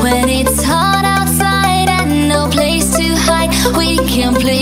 When it's hot outside and no place to hide, we can play.